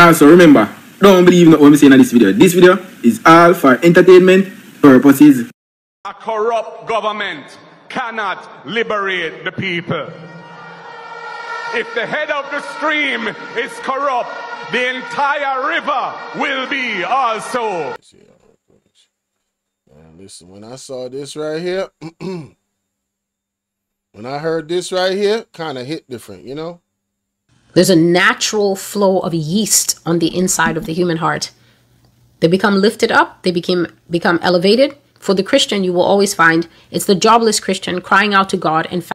And also remember, don't believe in what I'm saying in this video. This video is all for entertainment purposes. A corrupt government cannot liberate the people. If the head of the stream is corrupt, the entire river will be also. Listen, when I saw this right here, when I heard this right here, kind of hit different, you know? There's a natural flow of yeast on the inside of the human heart. They become lifted up. They become elevated. For the Christian, you will always find it's the jobless Christian crying out to God and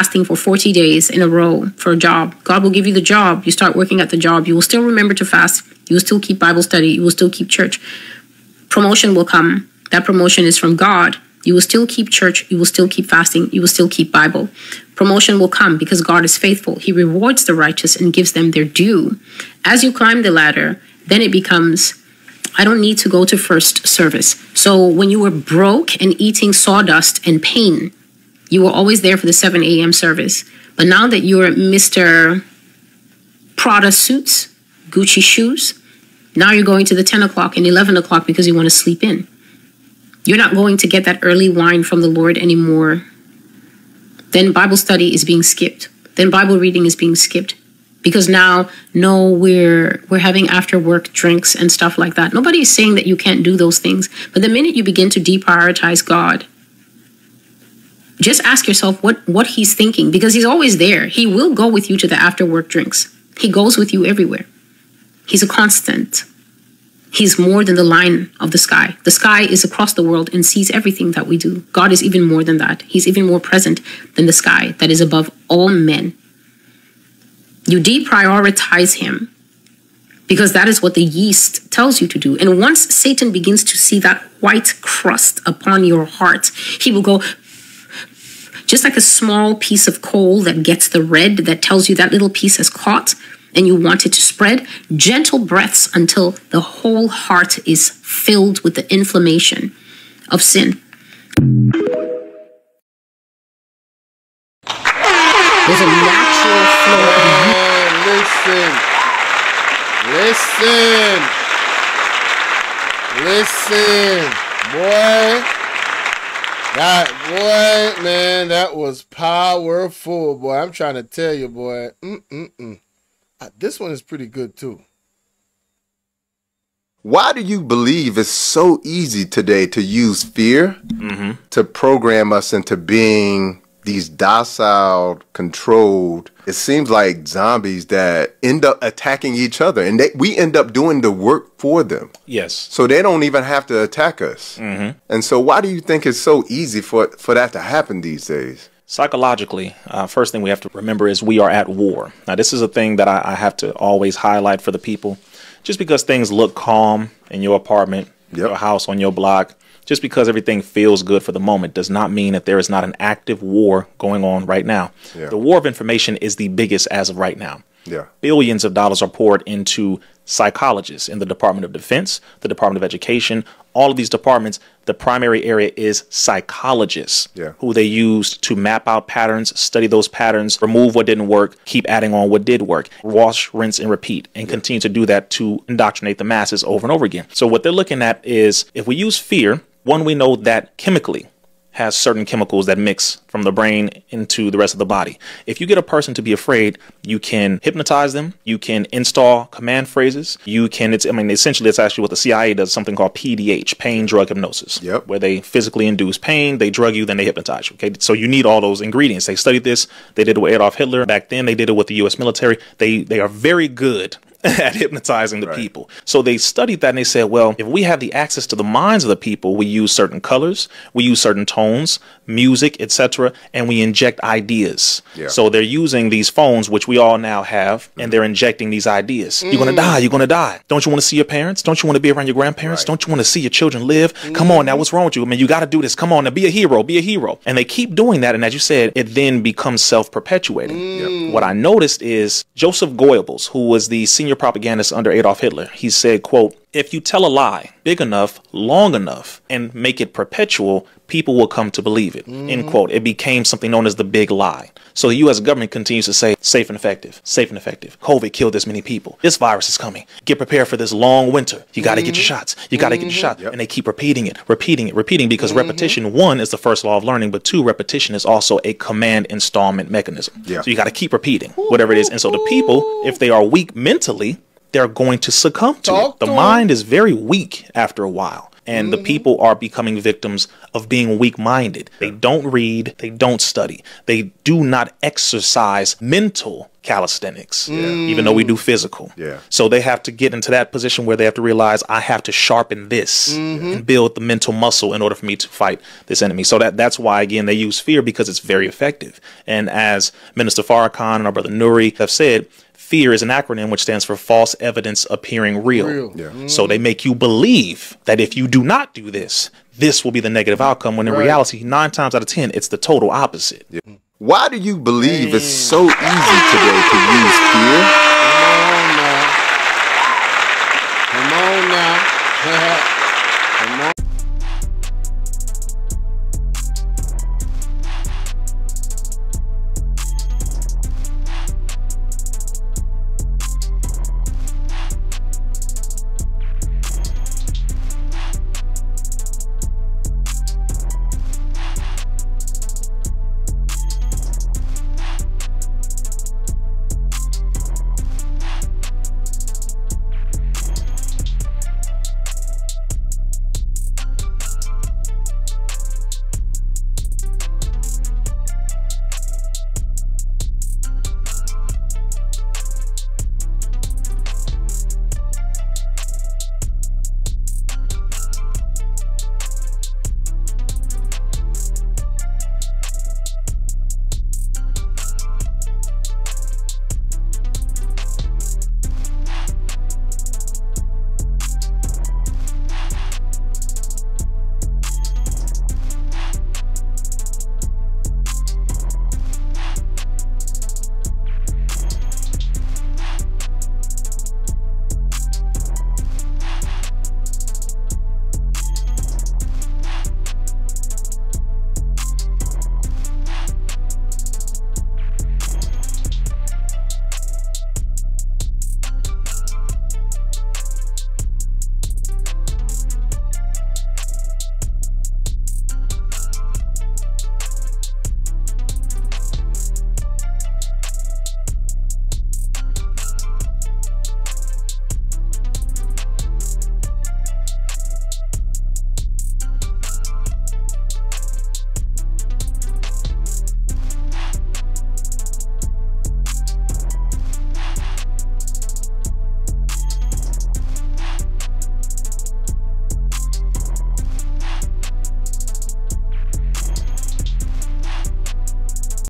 fasting for 40 days in a row for a job. God will give you the job. You start working at the job. You will still remember to fast. You will still keep Bible study. You will still keep church. Promotion will come. That promotion is from God. You will still keep church. You will still keep fasting. You will still keep Bible. Promotion will come because God is faithful. He rewards the righteous and gives them their due. As you climb the ladder, then it becomes, I don't need to go to first service. So when you were broke and eating sawdust and pain, you were always there for the 7 a.m. service. But now that you're Mr. Prada suits, Gucci shoes, now you're going to the 10 o'clock and 11 o'clock because you want to sleep in. You're not going to get that early wine from the Lord anymore. Then Bible study is being skipped. Then Bible reading is being skipped. Because now, no, we're having after work drinks and stuff like that. Nobody is saying that you can't do those things. But the minute you begin to deprioritize God, just ask yourself what he's thinking. Because he's always there. He will go with you to the after work drinks. He goes with you everywhere. He's a constant. He's more than the line of the sky. The sky is across the world and sees everything that we do. God is even more than that. He's even more present than the sky that is above all men. You deprioritize him because that is what the yeast tells you to do. And once Satan begins to see that white crust upon your heart, he will go, just like a small piece of coal that gets the red, that tells you that little piece has caught, and you want it to spread, gentle breaths until the whole heart is filled with the inflammation of sin. There's a natural flow of yeast. Listen, boy. That, boy, man, that was powerful, boy. I'm trying to tell you, boy. This one is pretty good too. Why do you believe it's so easy today to use fear to program us into being these docile, controlled, it seems like zombies that end up attacking each other, and we end up doing the work for them. Yes. So they don't even have to attack us. And so why do you think it's so easy for that to happen these days? Psychologically, first thing we have to remember is we are at war. Now, this is a thing that I have to always highlight for the people. Just because things look calm in your apartment, your house, on your block, just because everything feels good for the moment does not mean that there is not an active war going on right now. The war of information is the biggest as of right now. Billions of dollars are poured into psychologists in the Department of Defense, the Department of Education, all of these departments. The primary area is psychologists, who they use to map out patterns, study those patterns, remove what didn't work, keep adding on what did work, wash, rinse, and repeat, and continue to do that to indoctrinate the masses over and over again. So what they're looking at is, if we use fear, one, we know that chemically has certain chemicals that mix from the brain into the rest of the body. If you get a person to be afraid, you can hypnotize them. You can install command phrases. You can, I mean, essentially, it's actually what the CIA does, something called PDH, pain drug hypnosis, where they physically induce pain, they drug you, then they hypnotize you. Okay, so you need all those ingredients. They studied this. They did it with Adolf Hitler. Back then, they did it with the U.S. military. They are very good at hypnotizing the people. So they studied that and they said, well, if we have the access to the minds of the people, we use certain colors, we use certain tones, music, etc., and we inject ideas. So they're using these phones, which we all now have, and they're injecting these ideas. You're going to die. You're going to die. Don't you want to see your parents? Don't you want to be around your grandparents? Don't you want to see your children live? Come on now. What's wrong with you? I mean, you got to do this. Come on now. Be a hero. Be a hero. And they keep doing that. And as you said, it then becomes self-perpetuating. What I noticed is Joseph Goebbels, who was the senior propagandist under Adolf Hitler, he said, quote, If you tell a lie big enough, long enough, and make it perpetual, people will come to believe it, end quote. It became something known as the big lie. So the U.S. government continues to say, safe and effective. COVID killed this many people. This virus is coming. Get prepared for this long winter. You got to get your shots. You got to get your shots. Yep. And they keep repeating it, because repetition, one, is the first law of learning, but two, repetition is also a command installment mechanism. Yeah. So you got to keep repeating whatever it is. And so the people, if they are weak mentally, they're going to succumb to it. The mind is very weak after a while. And the people are becoming victims of being weak-minded. They don't read. They don't study. They do not exercise mental calisthenics, even though we do physical. So they have to get into that position where they have to realize, I have to sharpen this and build the mental muscle in order for me to fight this enemy. So that's why, again, they use fear, because it's very effective. And as Minister Farrakhan and our brother Nouri have said, fear is an acronym which stands for false evidence appearing real. So they make you believe that if you do not do this, this will be the negative outcome, when in reality, 9 times out of 10, it's the total opposite. Why do you believe it's so easy today to use fear? Come on now. Come on now.